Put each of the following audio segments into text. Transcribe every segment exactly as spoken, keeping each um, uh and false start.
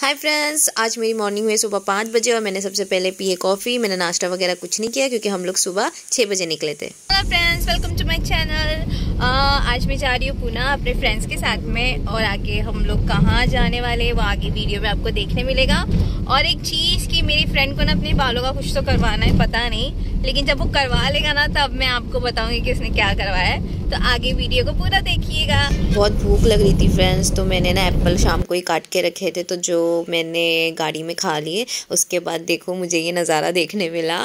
Hi friends, आज मेरी morning हुई सुबह पाँच बजे और मैंने सबसे पहले पी है कॉफ़ी। मैंने नाश्ता वगैरह कुछ नहीं किया क्योंकि हम लोग सुबह छः बजे निकले थे। Hello friends, welcome to my channel. आज मैं जा रही हूँ पुणे अपने फ्रेंड्स के साथ में और आगे हम लोग कहाँ जाने वाले वो आगे वीडियो में आपको देखने मिलेगा। और एक चीज़ कि मेरी फ्रेंड को ना अपने बालों का कुछ तो करवाना है, पता नहीं, लेकिन जब वो करवा लेगा ना तब मैं आपको बताऊँगी कि उसने क्या करवाया है, तो आगे वीडियो को पूरा देखिएगा। बहुत भूख लग रही थी फ्रेंड्स, तो मैंने ना एप्पल शाम को ही काट के रखे थे तो जो मैंने गाड़ी में खा लिए। उसके बाद देखो मुझे ये नज़ारा देखने मिला।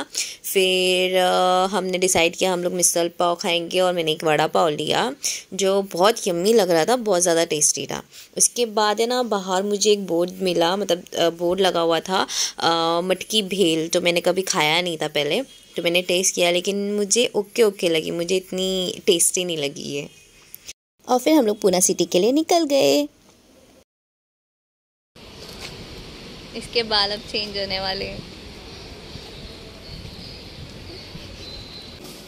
फिर आ, हमने डिसाइड किया हम लोग मिसल पाव खाएंगे और मैंने एक वड़ा पाव लिया जो बहुत यम्मी लग रहा था, बहुत ज़्यादा टेस्टी था। उसके बाद है ना बाहर मुझे एक बोर्ड मिला, मतलब बोर्ड लगा हुआ था आ, मटकी भेल, तो मैंने कभी खाया नहीं था पहले, तो मैंने टेस्ट किया लेकिन मुझे ओके ओके लगी, मुझे इतनी टेस्टी नहीं लगी ये। और फिर हम लोग पुणे सिटी के लिए निकल गए। इसके बाल अब चेंज होने वाले हैं।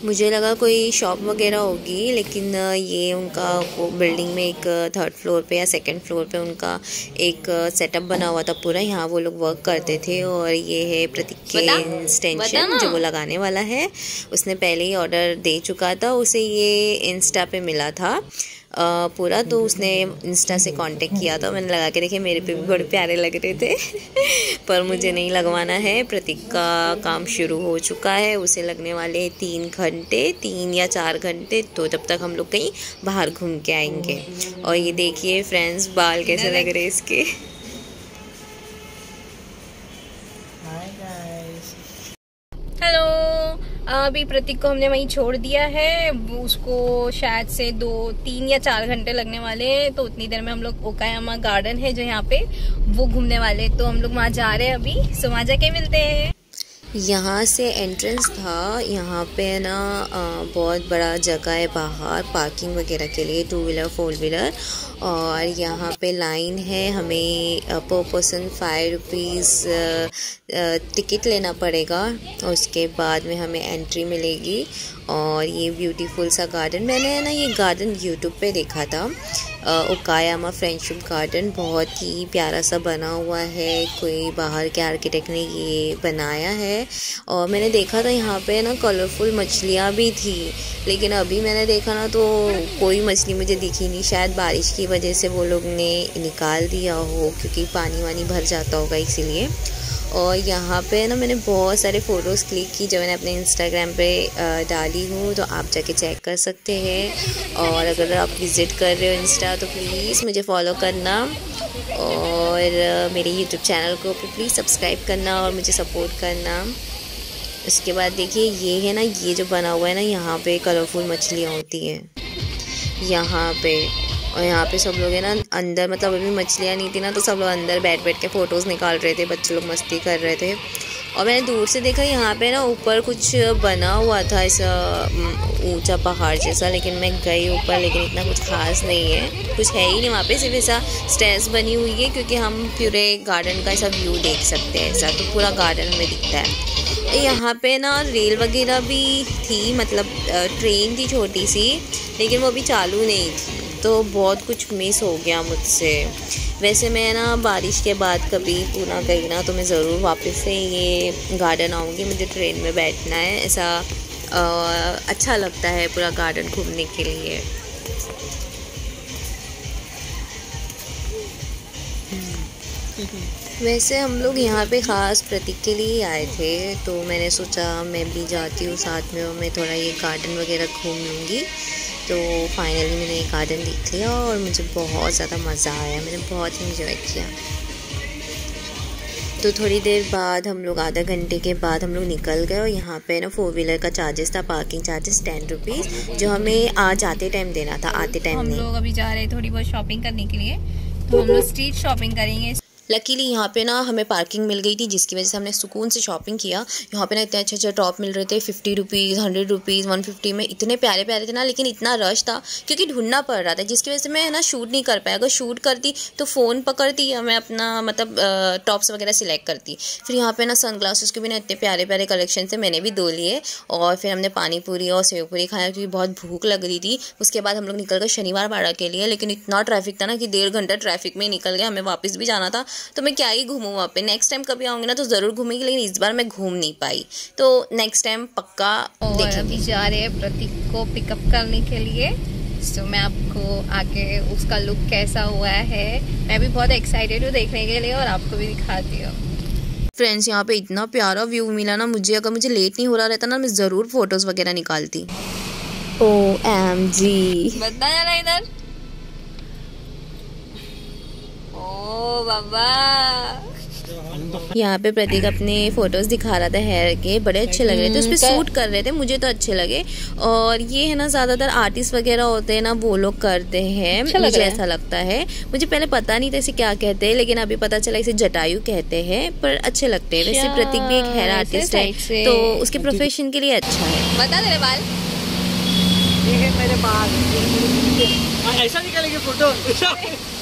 मुझे लगा कोई शॉप वगैरह होगी लेकिन ये उनका बिल्डिंग में एक थर्ड फ्लोर पे या सेकंड फ्लोर पे उनका एक सेटअप बना हुआ था पूरा, यहाँ वो लोग वर्क करते थे। और ये है प्रतीक के एक्सटेंशन जो वो लगाने वाला है, उसने पहले ही ऑर्डर दे चुका था, उसे ये इंस्टा पे मिला था पूरा, तो उसने इंस्टा से कांटेक्ट किया था। मैंने लगा के देखे, मेरे पे भी बड़े प्यारे लग रहे थे पर मुझे नहीं लगवाना है। प्रतीक का काम शुरू हो चुका है, उसे लगने वाले तीन घंटे तीन या चार घंटे तो जब तक हम लोग कहीं बाहर घूम के आएंगे। और ये देखिए फ्रेंड्स, बाल कैसे लग रहे इसके। अभी प्रतीक को हमने वहीं छोड़ दिया है, उसको शायद से दो तीन या चार घंटे लगने वाले हैं, तो उतनी देर में हम लोग ओकायामा गार्डन है जो यहाँ पे वो घूमने वाले, तो हम लोग वहाँ जा रहे हैं अभी। सो वहाँ जाके मिलते हैं। यहाँ से एंट्रेंस था, यहाँ पे ना बहुत बड़ा जगह है बाहर पार्किंग वगैरह के लिए, टू व्हीलर फोर व्हीलर, और यहाँ पे लाइन है। हमें पर पर्सन फाइव रुपीज़ टिकट लेना पड़ेगा और उसके बाद में हमें एंट्री मिलेगी। और ये ब्यूटीफुल सा गार्डन, मैंने ना ये गार्डन यूट्यूब पे देखा था, ओकायामा फ्रेंडशिप गार्डन, बहुत ही प्यारा सा बना हुआ है, कोई बाहर के आर्किटेक्ट ने ये बनाया है। और मैंने देखा था यहाँ पे ना कलरफुल मछलियाँ भी थी, लेकिन अभी मैंने देखा ना तो कोई मछली मुझे दिखी नहीं, शायद बारिश की वजह से वो लोग ने निकाल दिया हो क्योंकि पानी वानी भर जाता होगा इसीलिए। और यहाँ पे ना मैंने बहुत सारे फ़ोटोज़ क्लिक की जो मैंने अपने इंस्टाग्राम पे डाली हूँ, तो आप जाके चेक कर सकते हैं। और अगर आप विज़िट कर रहे हो इंस्टा तो प्लीज़ मुझे फॉलो करना और मेरे यूट्यूब चैनल को प्लीज़ सब्सक्राइब करना और मुझे सपोर्ट करना। उसके बाद देखिए ये है ना, ये जो बना हुआ है ना यहाँ पर कलरफुल मछलियाँ होती हैं यहाँ पर। और यहाँ पे सब लोग है ना अंदर, मतलब अभी मछलियाँ नहीं थी ना तो सब लोग अंदर बैठ बैठ के फ़ोटोज़ निकाल रहे थे, बच्चे लोग मस्ती कर रहे थे। और मैंने दूर से देखा यहाँ पे ना ऊपर कुछ बना हुआ था ऐसा ऊंचा पहाड़ जैसा, लेकिन मैं गई ऊपर लेकिन इतना कुछ खास नहीं है, कुछ है ही नहीं वहाँ पे, सिर्फ ऐसा स्टेयर्स बनी हुई है क्योंकि हम पूरे गार्डन का ऐसा व्यू देख सकते हैं, ऐसा तो पूरा गार्डन हमें दिखता है। यहाँ पे ना रेल वगैरह भी थी, मतलब ट्रेन थी छोटी सी, लेकिन वो अभी चालू नहीं थी, तो बहुत कुछ मिस हो गया मुझसे। वैसे मैं ना बारिश के बाद कभी पुणे गई ना तो मैं ज़रूर वापस से ये गार्डन आऊँगी, मुझे ट्रेन में बैठना है, ऐसा आ, अच्छा लगता है पूरा गार्डन घूमने के लिए। वैसे हम लोग यहाँ पे ख़ास प्रतीक के लिए आए थे, तो मैंने सोचा मैं भी जाती हूँ साथ में और मैं थोड़ा ये गार्डन वगैरह घूम लूँगी। तो फाइनली मैंने ये गार्डन देख लिया और मुझे बहुत ज़्यादा मज़ा आया, मैंने बहुत इन्जॉय किया। तो थोड़ी देर बाद हम लोग, आधा घंटे के बाद हम लोग निकल गए। और यहाँ पे ना फोर व्हीलर का चार्जेस था, पार्किंग चार्जेस टेन रुपीज़ जो हमें आज आते टाइम देना था, आते टाइम नहीं। हम लोग अभी जा रहे हैं थोड़ी बहुत शॉपिंग करने के लिए, तो हम लोग स्ट्रीट शॉपिंग करेंगे। लकीली यहाँ पे ना हमें पार्किंग मिल गई थी जिसकी वजह से हमने सुकून से शॉपिंग किया। यहाँ पे ना इतने अच्छे अच्छे टॉप मिल रहे थे, fifty rupees hundred rupees one fifty में, इतने प्यारे प्यारे थे ना, लेकिन इतना रश था क्योंकि ढूंढना पड़ रहा था जिसकी वजह से मैं ना शूट नहीं कर पाया। अगर शूट करती तो फ़ोन पकड़ती या मैं अपना मतलब टॉप्स वगैरह सिलेक्ट करती। फिर यहाँ पर ना सनग्लासेस के भी ना इतने प्यारे प्यारे कलेक्शन थे, मैंने भी दो लिए। और फिर हमने पानी पूरी और सेव पूरी खाया क्योंकि बहुत भूख लग रही थी। उसके बाद हम लोग निकल गए शनिवार वाड़ा के लिए, लेकिन इतना ट्रैफिक था ना कि डेढ़ घंटा ट्रैफिक में ही निकल गया, हमें वापस भी जाना था तो मैं क्या ही घूमूँ वहाँ पे। नेक्स्ट टाइम कभी आऊँगी ना तो ज़रूर घूमेंगी, लेकिन इस बार मैं घूम नहीं पाई, तो नेक्स्ट टाइम पक्का देखेंगे। अभी जा रहे हैं प्रतीक को पिकअप करने के लिए, तो मैं आपको आगे उसका लुक कैसा हुआ है, मैं भी बहुत एक्साइटेड हूँ देखने के लिए और आपको भी दिखाती हूँ। फ्रेंड्स यहाँ पे इतना प्यारा व्यू मिला ना मुझे, अगर मुझे लेट नहीं हो रहा रहता ना मैं ज़रूर फोटोज़ वगैरह निकालती। ओ एम जी, बता यार इधर। ओ बाबा, यहाँ पे प्रतीक अपने फोटोज दिखा रहा था हेयर के, बड़े अच्छे लग रहे थे, उस पर सूट कर रहे थे, मुझे तो अच्छे लगे। और ये है ना ज्यादातर आर्टिस्ट वगैरह होते हैं ना वो लोग करते हैं, मुझे ऐसा लगता है। मुझे पहले पता नहीं था इसे क्या कहते हैं, लेकिन अभी पता चला इसे जटायू कहते हैं, पर अच्छे लगते हैं। वैसे प्रतीक भी एक हेयर आर्टिस्ट है तो उसके प्रोफेशन के लिए अच्छा है। बता मेरे बाल, मेरे बाल ऐसा निकालेंगे फोटो,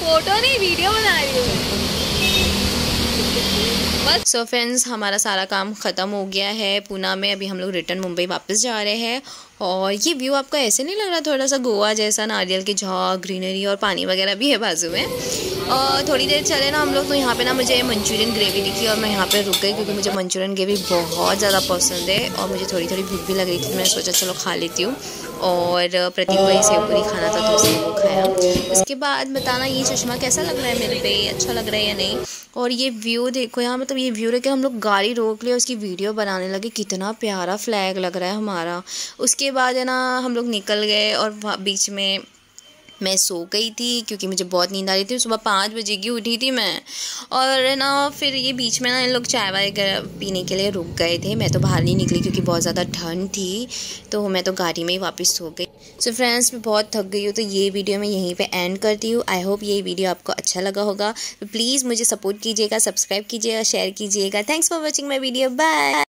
फोटो नहीं वीडियो बना रही हूँ। सो फ्रेंड्स हमारा सारा काम ख़त्म हो गया है पूना में, अभी हम लोग रिटर्न मुंबई वापस जा रहे हैं। और ये व्यू आपको ऐसे नहीं लग रहा थोड़ा सा गोवा जैसा, नारियल की झाड़, ग्रीनरी और पानी वगैरह भी है बाजू में। और थोड़ी देर चले ना हम लोग तो यहाँ पे ना मुझे मंचूरियन ग्रेवी दिखी और मैं यहाँ पे रुक गई, क्योंकि मुझे मंचूरियन ग्रेवी बहुत ज़्यादा पसंद है और मुझे थोड़ी थोड़ी भूख भी लग रही थी, मैंने सोचा चलो खा लेती हूँ। और प्रतीक भाई सेव पूरी खाना था तो उसने वो खाया। उसके बाद बताना ये चश्मा कैसा लग रहा है मेरे पे, अच्छा लग रहा है या नहीं। और ये व्यू देखो यहाँ, मतलब ये व्यू लेकर हम लोग गाड़ी रोक लिए, उसकी वीडियो बनाने लगे, कितना प्यारा फ्लैग लग रहा है हमारा। उसके बाद है ना हम लोग निकल गए और बीच में मैं सो गई थी क्योंकि मुझे बहुत नींद आ रही थी, सुबह पाँच बजे की उठी थी मैं। और ना फिर ये बीच में ना इन लोग चाय वाय पीने के लिए रुक गए थे, मैं तो बाहर नहीं निकली क्योंकि बहुत ज़्यादा ठंड थी, तो मैं तो गाड़ी में ही वापस सो गई। सो फ्रेंड्स मैं बहुत थक गई हूँ, तो ये वीडियो मैं यहीं पे एंड करती हूँ। आई होप ये वीडियो आपको अच्छा लगा होगा, तो प्लीज़ मुझे सपोर्ट कीजिएगा, सब्सक्राइब कीजिएगा, शेयर कीजिएगा। Thanks for watching my video, bye.